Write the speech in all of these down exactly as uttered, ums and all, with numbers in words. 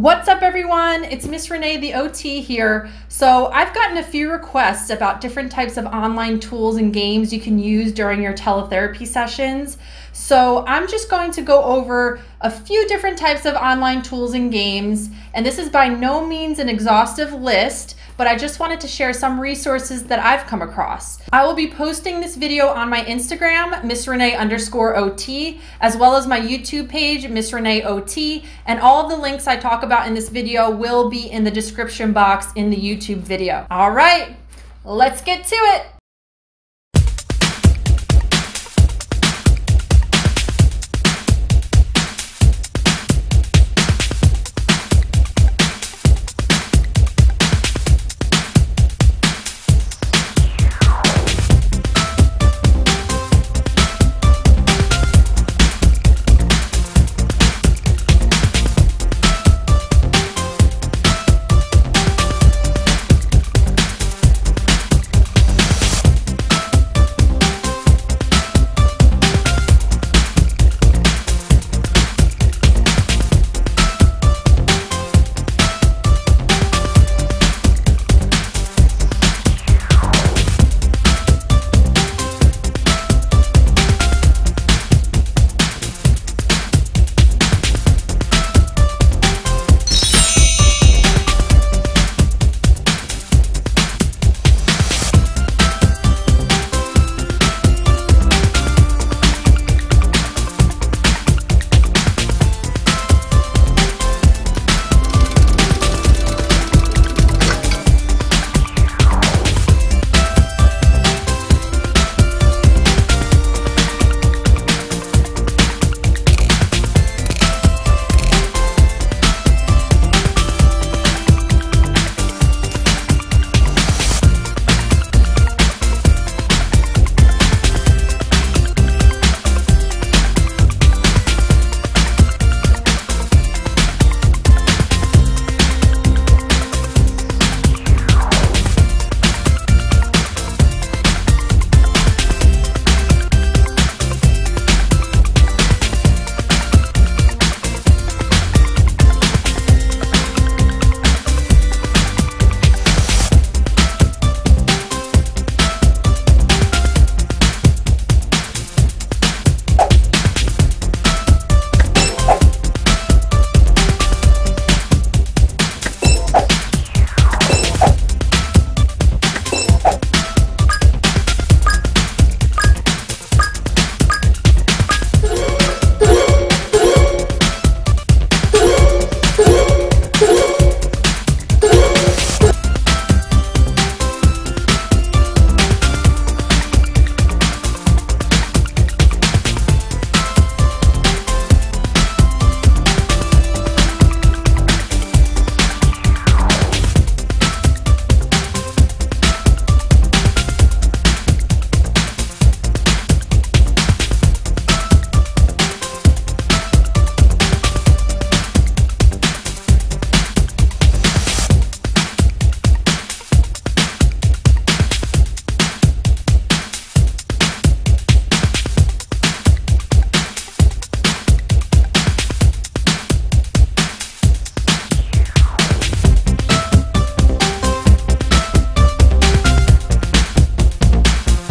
What's up everyone? It's Miss Renee the O T here. So I've gotten a few requests about different types of online tools and games you can use during your teletherapy sessions. So I'm just going to go over a few different types of online tools and games. And this is by no means an exhaustive list, but I just wanted to share some resources that I've come across. I will be posting this video on my Instagram, Miss Renee underscore O T, as well as my YouTube page, Miss Renee O T, and all of the links I talk about in this video will be in the description box in the YouTube video. All right, let's get to it.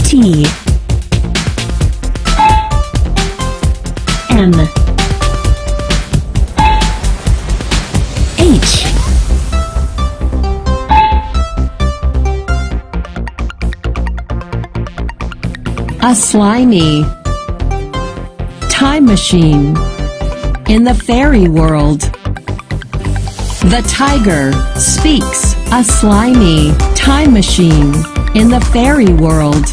T M H A slimy time machine in the fairy world. The tiger speaks. A slimy time machine in the fairy world.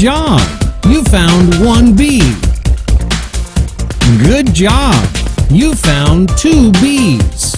John, you found one bee. Good job, you found two bees.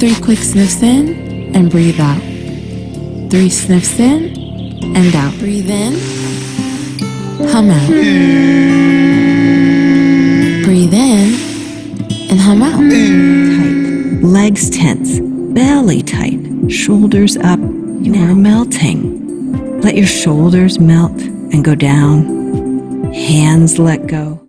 Three quick sniffs in and breathe out. Three sniffs in and out. Breathe in, hum out. Breathe in and hum out. Tight. Legs tense, belly tight, shoulders up. You now. Are melting. Let your shoulders melt and go down. Hands let go.